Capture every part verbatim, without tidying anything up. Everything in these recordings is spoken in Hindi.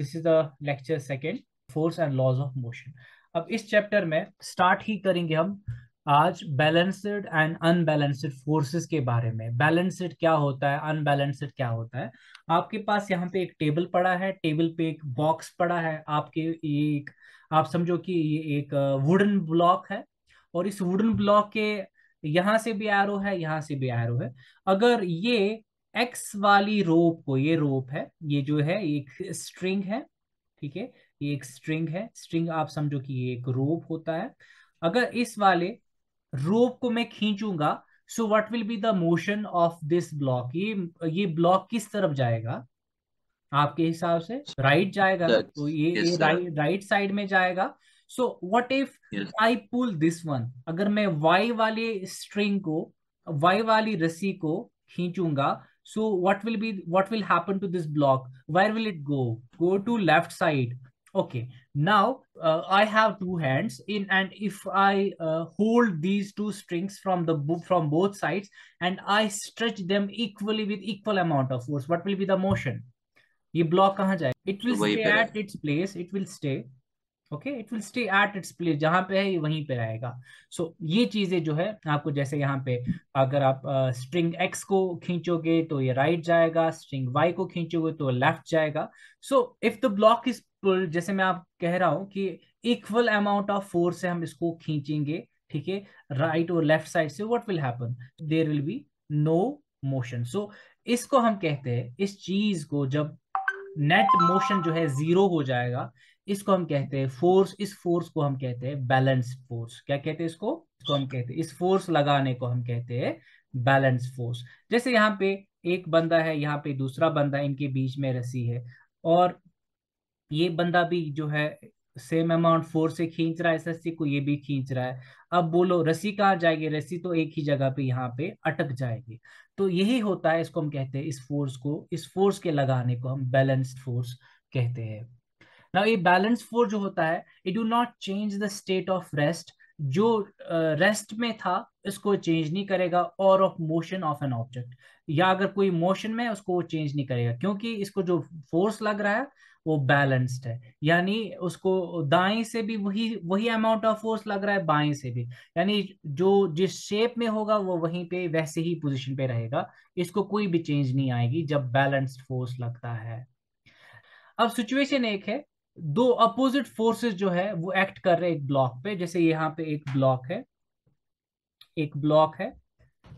This is the lecture second, force and laws of motion. अब इस चैप्टर में स्टार्ट ही करेंगे हम आज बैलेंस्ड एंड अनबैलेंस्ड फोर्सेस के बारे में। बैलेंस्ड क्या होता है, अनबैलेंस्ड क्या होता है। आपके पास यहाँ पे एक टेबल पड़ा है, टेबल पे एक बॉक्स पड़ा है, आपके एक आप समझो कि ये एक वुडन ब्लॉक है और इस वुडन ब्लॉक के यहाँ से भी एरो है, यहाँ से भी एरो है। अगर ये एक्स वाली रोप को, ये रोप है, ये जो है एक स्ट्रिंग है, ठीक है, ये एक स्ट्रिंग है, स्ट्रिंग आप समझो कि ये एक रोप होता है। अगर इस वाले रोप को मैं खींचूंगा so what will be the motion of this block, ये ये ब्लॉक किस तरफ जाएगा आपके हिसाब से? राइट जाएगा, तो ये, yes, ये राइट राइट साइड में जाएगा। So what if I pull this one, अगर मैं वाई वाले स्ट्रिंग को, वाई वाली रस्सी को खींचूंगा so what will be, what will happen to this block, where will it go, go to left side. Okay, now uh, I have two hands in, and if I uh, hold these two strings from the from both sides and I stretch them equally with equal amount of force, what will be the motion? ये block कहाँ जाएगा? It will stay at its place. It will stay. Okay, it will stay at its place. जहाँ पे है ये वहीं पे रहेगा। So ये चीजें जो है आपको, जैसे यहाँ पे अगर आप uh, string X को खींचोगे तो ये right जाएगा, string Y को खींचोगे तो left जाएगा। So if the block is, जैसे मैं आप कह रहा हूं कि इक्वल अमाउंट ऑफ फोर्स से हम इसको खींचेंगे, ठीक है, राइट और लेफ्ट साइड से, what will happen, there will be no motion. So इसको हम कहते हैं, इस चीज को जब नेट मोशन जो है जीरो हो जाएगा, इसको हम कहते हैं फोर्स। इस फोर्स को हम कहते हैं बैलेंस्ड फोर्स। क्या कहते हैं इसको? इसको हम कहते हैं, इस फोर्स लगाने को हम कहते हैं बैलेंस्ड फोर्स। जैसे यहाँ पे एक बंदा है, यहाँ पे दूसरा बंदा, इनके बीच में रस्सी है और ये बंदा भी जो है सेम अमाउंट फोर्स से खींच रहा है इस रस्सी को, ये भी खींच रहा है। अब बोलो रस्सी कहाँ जाएगी? रस्सी तो एक ही जगह पे यहाँ पे अटक जाएगी। तो यही होता है, इसको हम कहते हैं, इस फोर्स को, इस फोर्स के लगाने को हम बैलेंस्ड फोर्स कहते हैं। नाउ ये बैलेंस्ड फोर्स जो होता है, it do not change the state of rest. जो रेस्ट में था इसको चेंज नहीं करेगा, और of motion of an object, या अगर कोई मोशन में उसको चेंज नहीं करेगा, क्योंकि इसको जो फोर्स लग रहा है वो बैलेंस्ड है। यानी उसको दाएं से भी वही वही अमाउंट ऑफ फोर्स लग रहा है, बाएं से भी, यानी जो जिस शेप में होगा वो वहीं पे वैसे ही पोजीशन पे रहेगा, इसको कोई भी चेंज नहीं आएगी जब बैलेंस्ड फोर्स लगता है। अब सिचुएशन एक है, दो अपोजिट फोर्सेस जो है वो एक्ट कर रहे हैं एक ब्लॉक पे। जैसे यहाँ पे एक ब्लॉक है, एक ब्लॉक है,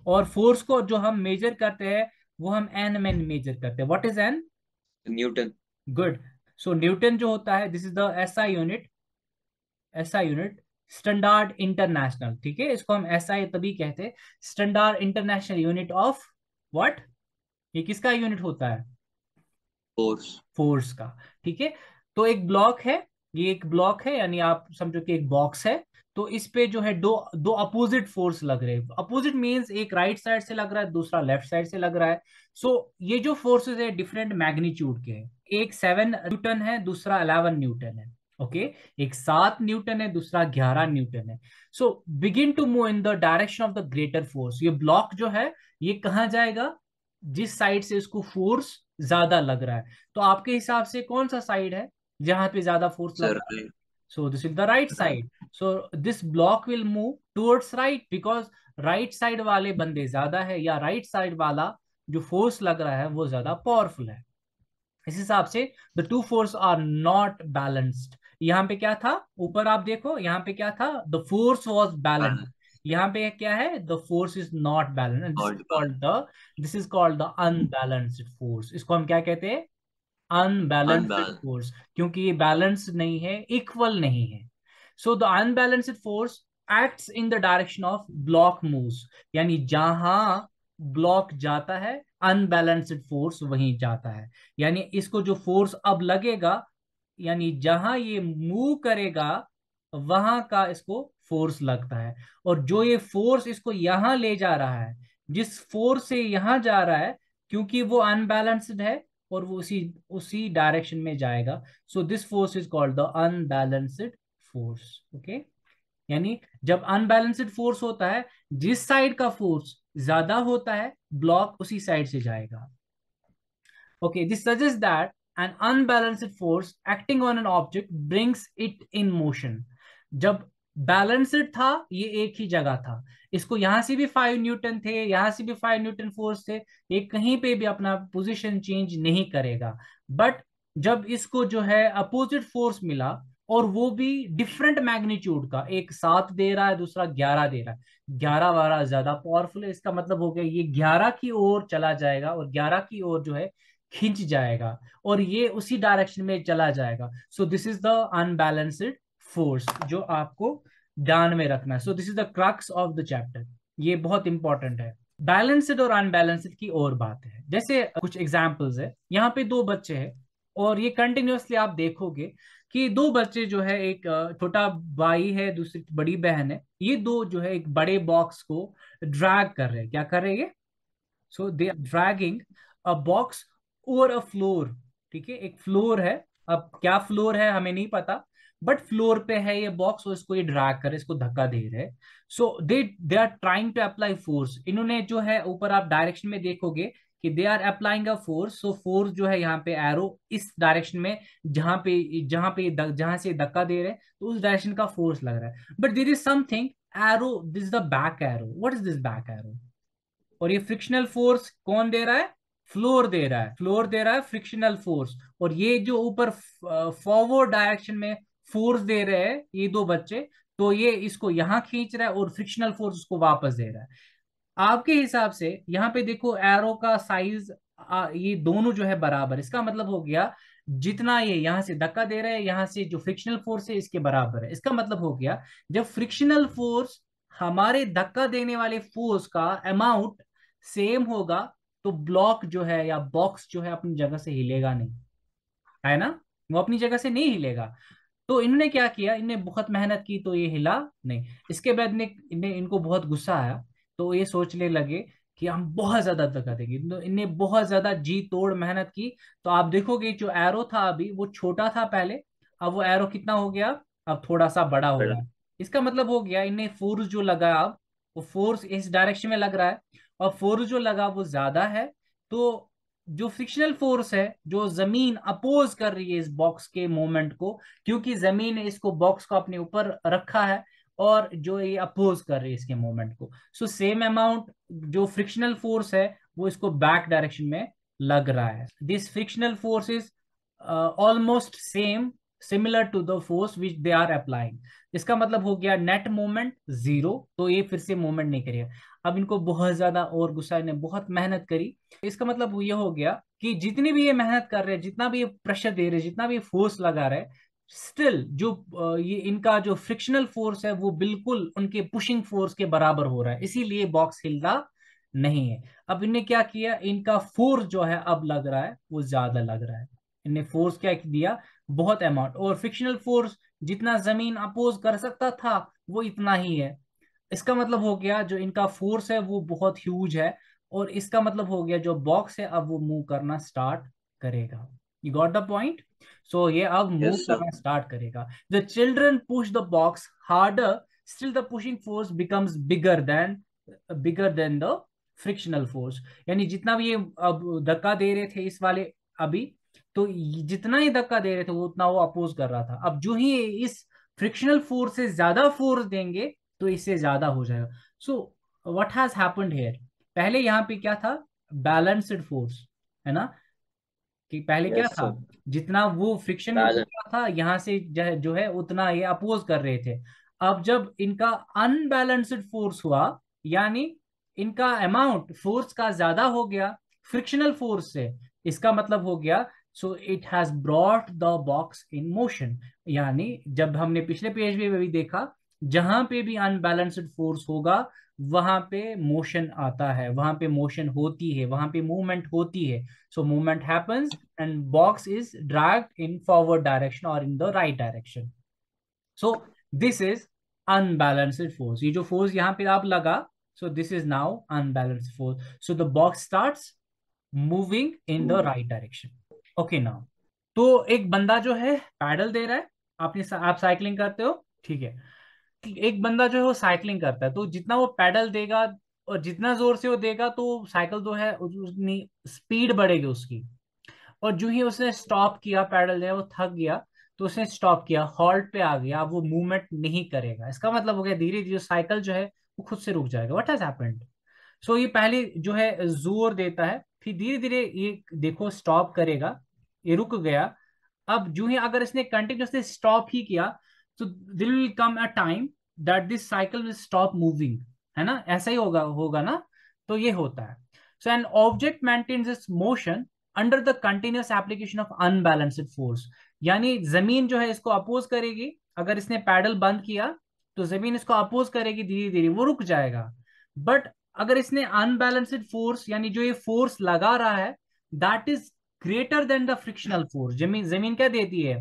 और फोर्स को जो हम मेजर करते हैं वो हम एन में मेजर करते हैं। What is N? Newton. Good. So Newton जो होता है, this is the SI unit, SI unit standard international, ठीक है, इसको हम एसआई तभी कहते हैं, standard international unit of what, ये किसका यूनिट होता है? फोर्स, फोर्स का, ठीक है। तो एक ब्लॉक है, ये एक ब्लॉक है, यानी आप समझो कि एक बॉक्स है, तो इस पे जो है दो दो अपोजिट फोर्स लग रहे हैं। अपोजिट मींस एक राइट साइड से लग रहा है, दूसरा लेफ्ट साइड से लग रहा है। सो so, ये जो फोर्सेस है डिफरेंट मैग्नीट्यूड के हैं, एक सेवन न्यूटन है, दूसरा अलेवन न्यूटन है, ओके okay? एक सात न्यूटन है, दूसरा ग्यारह न्यूटन है। So begin to move in the direction of the greater force. ये ब्लॉक जो है ये कहाँ जाएगा? जिस साइड से इसको फोर्स ज्यादा लग रहा है। तो आपके हिसाब से कौन सा साइड है जहां पे ज्यादा फोर्स लग रहा है? So this is the right side. So this block will move towards right because right side वाले बंदे ज्यादा है, या right side वाला जो force लग रहा है वो ज्यादा powerful है। इस हिसाब से the two forces are not balanced. यहाँ पे क्या था? ऊपर आप देखो, यहाँ पे क्या था? The force was balanced. यहाँ पे क्या है? The force is not balanced. This is called the this is called the unbalanced force. इसको हम क्या कहते हैं? अनबैलेंस्ड फोर्स, क्योंकि ये बैलेंस नहीं है, इक्वल नहीं है। So the unbalanced force acts in the direction of block moves, यानी जहां ब्लॉक जाता है अनबैलेंस्ड फोर्स वहीं जाता है। यानी इसको जो फोर्स अब लगेगा, यानी जहां ये मूव करेगा वहां का इसको फोर्स लगता है, और जो ये फोर्स इसको यहां ले जा रहा है, जिस फोर्स से यहां जा रहा है, क्योंकि वो अनबैलेंस्ड है और वो उसी उसी डायरेक्शन में जाएगा। So this force is called the unbalanced force, okay. यानी जब अनबैलेंस्ड फोर्स होता है, जिस साइड का फोर्स ज्यादा होता है ब्लॉक उसी साइड से जाएगा, okay. This suggest that an unbalanced force acting on an object brings it in motion. जब बैलेंसड था ये एक ही जगह था, इसको यहां से भी फाइव न्यूटन थे, यहां से भी फाइव न्यूटन फोर्स थे, ये कहीं पे भी अपना पोजीशन चेंज नहीं करेगा। बट जब इसको जो है अपोजिट फोर्स मिला और वो भी डिफरेंट मैग्नीट्यूड का, एक सात दे रहा है दूसरा ग्यारह दे रहा है, ग्यारह वाला ज्यादा पावरफुल है, इसका मतलब हो गया ये ग्यारह की ओर चला जाएगा और ग्यारह की ओर जो है खींच जाएगा और ये उसी डायरेक्शन में चला जाएगा। So this is the unbalanced force जो आपको ध्यान में रखना है। So this is the crux of the chapter, ये बहुत इंपॉर्टेंट है। बैलेंस्ड और अनबैलेंस्ड की और बात है, जैसे कुछ एग्जाम्पल्स है। यहाँ पे दो बच्चे हैं और ये कंटिन्यूअसली आप देखोगे कि दो बच्चे जो है, एक छोटा भाई है दूसरी बड़ी बहन है, ये दो जो है एक बड़े बॉक्स को ड्रैग कर रहे हैं। क्या कर रहे हैं? So they are dragging a box over a floor. ठीक है, एक फ्लोर है, अब क्या फ्लोर है हमें नहीं पता, बट फ्लोर पे है ये बॉक्स और इसको ये ड्रैग कर, इसको धक्का दे रहे। So they they are trying to apply force. इन्होंने जो है ऊपर आप डायरेक्शन में देखोगे कि they are applying a force. So force जो है यहाँ पे एरो इस डायरेक्शन में जहां पे जहां पे जहां से धक्का दे रहे हैं तो उस डायरेक्शन का फोर्स लग रहा है। But there is something arrow, this is the back arrow. What is this back arrow? और ये फ्रिक्शनल फोर्स कौन दे रहा है? फ्लोर दे रहा है, फ्लोर दे रहा है फ्रिक्शनल फोर्स। और ये जो ऊपर फॉरवर्ड डायरेक्शन में फोर्स दे रहे हैं ये दो बच्चे, तो ये इसको यहाँ खींच रहा है और फ्रिक्शनल फोर्स उसको वापस दे रहा है। आपके हिसाब से यहाँ पे देखो एरो का साइज ये दोनों जो है बराबर, इसका मतलब हो गया जितना ये यहाँ से धक्का दे रहे हैं यहाँ से जो फ्रिक्शनल फोर्स है इसके बराबर है। इसका मतलब हो गया जब फ्रिक्शनल फोर्स हमारे धक्का देने वाले फोर्स का अमाउंट सेम होगा तो ब्लॉक जो है या बॉक्स जो है अपनी जगह से हिलेगा नहीं, है ना, वो अपनी जगह से नहीं हिलेगा। तो इन्होंने क्या किया, इन्होंने बहुत मेहनत की तो ये हिला नहीं। इसके बाद इन्हें इनको बहुत गुस्सा आया तो ये सोचने लगे कि हम बहुत ज्यादा धक्का देंगे। तो इनने बहुत ज्यादा जी तोड़ मेहनत की, तो आप देखोगे जो एरो था अभी वो छोटा था पहले, अब वो एरो कितना हो गया, अब थोड़ा सा बड़ा हो गया। इसका मतलब हो गया इनने फोर्स जो लगा अब वो फोर्स इस डायरेक्शन में लग रहा है और फोर्स जो लगा वो ज्यादा है। तो जो फ्रिक्शनल फोर्स है जो जमीन अपोज कर रही है इस बॉक्स के मोमेंट को, क्योंकि जमीन ने इसको बॉक्स को अपने ऊपर रखा है और जो ये अपोज कर रही है इसके मोमेंट को। सो सेम अमाउंट जो फ्रिक्शनल फोर्स है वो इसको बैक डायरेक्शन में लग रहा है। This frictional force is almost same similar to the force which they are applying. इसका मतलब हो गया नेट मोमेंट जीरो, तो ये फिर से मोमेंट नहीं करेगा। अब इनको बहुत ज्यादा और गुस्सा, इन्हें बहुत मेहनत करी, इसका मतलब ये हो गया कि जितनी भी ये मेहनत कर रहे हैं, जितना भी ये प्रेशर दे रहे हैं, जितना भी फोर्स लगा रहे हैं, स्टिल जो ये इनका जो फ्रिक्शनल फोर्स है वो बिल्कुल उनके पुशिंग फोर्स के बराबर हो रहा है, इसीलिए बॉक्स हिलता नहीं है। अब इनने क्या किया, इनका फोर्स जो है अब लग रहा है वो ज्यादा लग रहा है। इनने फोर्स क्या दिया, बहुत अमाउंट, और फ्रिक्शनल फोर्स जितना जमीन अपोज कर सकता था वो इतना ही है। इसका मतलब हो गया जो इनका फोर्स है वो बहुत ह्यूज है और इसका मतलब हो गया जो बॉक्स है अब वो मूव करना स्टार्ट करेगा। You got the point? So ये अब मूव करना स्टार्ट करेगा। The children push the box harder, still the pushing force becomes bigger than bigger than the frictional force। यानी जितना भी ये अब धक्का दे रहे थे इस वाले अभी, तो जितना ये धक्का दे रहे थे वो उतना वो अपोज कर रहा था। अब जो ही इस फ्रिक्शनल फोर्स से ज्यादा फोर्स देंगे तो इससे ज्यादा हो जाएगा। So what has happened here? पहले यहाँ पे क्या था, बैलेंस्ड फोर्स, है ना, कि पहले yes, क्या था sir. जितना वो फ्रिक्शन था यहाँ से जो है उतना ये अपोज कर रहे थे। अब जब इनका अनबैलेंस्ड फोर्स हुआ, यानी इनका अमाउंट फोर्स का ज्यादा हो गया फ्रिक्शनल फोर्स से, इसका मतलब हो गया so it has brought the box in motion. यानी जब हमने पिछले पेज में भी देखा, जहां पे भी अनबैलेंस्ड फोर्स होगा वहां पे मोशन आता है, वहां पे मोशन होती है, वहां पे मूवमेंट होती है। So movement happens and box is dragged in forward direction और in the right direction. So this is unbalanced force. ये जो फोर्स यहाँ पे आप लगा, so this is now unbalanced force. So the box starts moving in the right direction. Okay now, तो एक बंदा जो है पैडल दे रहा है, आपने आप साइकिलिंग करते हो, ठीक है, एक बंदा जो है वो साइकिलिंग करता है, तो जितना वो पैडल देगा और जितना जोर से वो देगा तो साइकिल जो है उतनी स्पीड बढ़ेगी उसकी। और जो ही उसने स्टॉप किया पैडल जो है वो थक गया तो उसने स्टॉप किया, हॉल्ट पे आ गया, अब वो मूवमेंट नहीं करेगा। इसका मतलब हो गया धीरे धीरे साइकिल जो है वो खुद से रुक जाएगा। What has happened. सो ये पहले जो है जोर देता है, फिर धीरे धीरे ये देखो स्टॉप करेगा, ये रुक गया। अब जो ही अगर इसने कंटिन्यूसली स्टॉप ही किया तो there will come a time that this cycle will stop moving, है ना, ऐसा ही होगा होगा ना। तो ये होता है। So an object maintains its motion under the continuous application of unbalanced force. यानी जमीन जो है इसको अपोज करेगी, अगर इसने पैडल बंद किया तो जमीन इसको अपोज करेगी, धीरे धीरे वो रुक जाएगा। बट अगर इसने अनबैलेंस्ड फोर्स यानी जो ये फोर्स लगा रहा है that is greater than the frictional force. जमीन जमीन क्या देती है,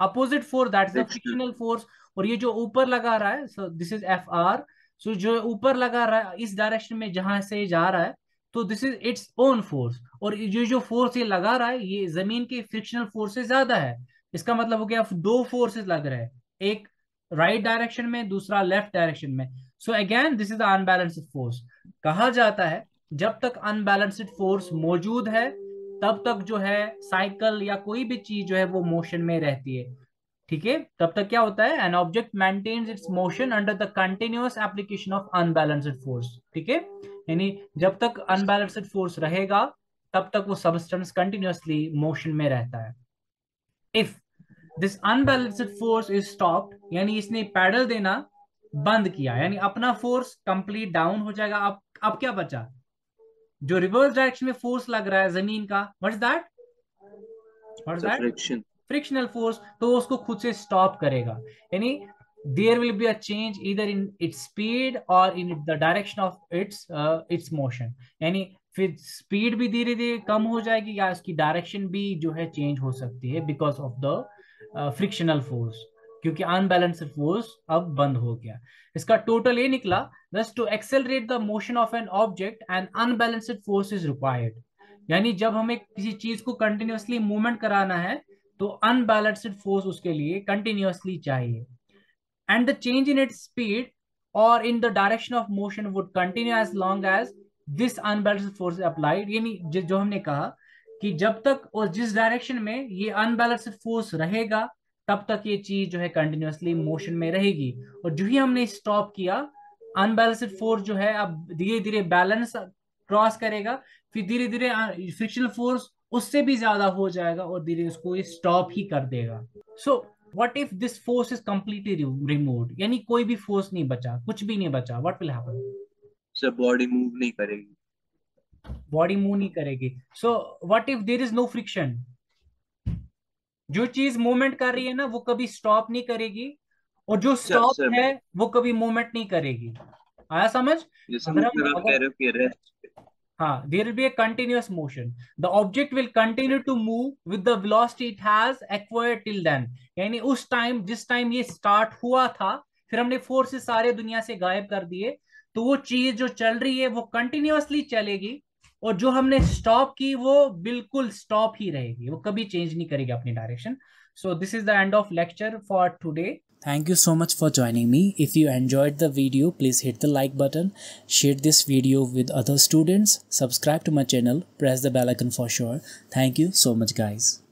opposite force, that is the frictional force. और ये जो ऊपर लगा रहा है, so this is F R, so जो ऊपर लगा रहा है इस डायरेक्शन में जहां से जा रहा है तो this is its own force. और ये जो फोर्स ये लगा रहा है ये जमीन के फ्रिक्शनल फोर्स से ज्यादा है। इसका मतलब हो गया दो फोर्सेस लग रहे हैं, एक राइट डायरेक्शन में, दूसरा लेफ्ट डायरेक्शन में। So again this is the unbalanced force. कहा जाता है जब तक अनबैलेंस्ड फोर्स मौजूद है तब तक जो है साइकिल या कोई भी चीज जो है वो मोशन में रहती है, ठीक है। तब तक क्या होता है, an object maintains its motion under the continuous application of unbalanced force, ठीक है। यानी जब तक अनबैलेंस्ड फोर्स रहेगा तब तक वो सबस्टेंस कंटिन्यूअसली मोशन में रहता है। If this unbalanced force is stopped, यानी इसने पैडल देना बंद किया, यानी अपना फोर्स कंप्लीट डाउन हो जाएगा। अब अब क्या बचा, जो रिवर्स डायरेक्शन में फोर्स लग रहा है जमीन का, what is that, what is that, friction, frictional force. तो उसको खुद से स्टॉप करेगा, यानी there will be a change इधर इन इट्स स्पीड और in the direction of its its motion. यानी फिर स्पीड भी धीरे धीरे कम हो जाएगी या इसकी डायरेक्शन भी जो है चेंज हो सकती है because of the frictional force, क्योंकि अनबैलेंस्ड फोर्स अब बंद हो गया। इसका टोटल ये निकला, just to accelerate the motion of an object an unbalanced force is required. यानी जब हमें किसी चीज को कंटिन्यूअसली मूवमेंट कराना है तो अनबैलेंस्ड फोर्स उसके लिए कंटिन्यूअसली चाहिए। And the change in its speed और in the direction of motion would continue as long as this unbalanced force applied. यानी जो हमने कहा कि जब तक और जिस डायरेक्शन में ये अनबैलेंस्ड फोर्स रहेगा तब तक ये चीज जो है कंटिन्यूअसली मोशन में रहेगी। और जो ही हमने स्टॉप किया, अनबैलेंस्ड फोर्स जो है अब धीरे धीरे बैलेंस क्रॉस करेगा, फिर धीरे धीरे फ्रिक्शनल फोर्स उससे भी ज्यादा हो जाएगा और धीरे उसको स्टॉप ही कर देगा। So what if this force is completely removed, यानी कोई भी फोर्स नहीं बचा, कुछ भी नहीं बचा, what will happen. Sir body move नहीं करेगी, बॉडी मूव नहीं करेगी। So what if there is no friction. जो चीज मूवमेंट कर रही है ना वो कभी स्टॉप नहीं करेगी, और जो स्टॉप है वो कभी मूवमेंट नहीं करेगी। आया समझ। हाँ, there will be a continuous motion, the object will continue to move with the velocity it has acquired till then. यानी उस टाइम जिस टाइम ये स्टार्ट हुआ था, फिर हमने फोर्सेस सारे दुनिया से गायब कर दिए, तो वो चीज जो चल रही है वो कंटिन्यूअसली चलेगी, और जो हमने स्टॉप की वो बिल्कुल स्टॉप ही रहेगी, वो कभी चेंज नहीं करेगी अपनी direction. So this is the end of lecture for today. Thank you so much for joining me. If you enjoyed the video please hit the like button, share this video with other students, subscribe to my channel, press the bell icon for sure. Thank you so much guys.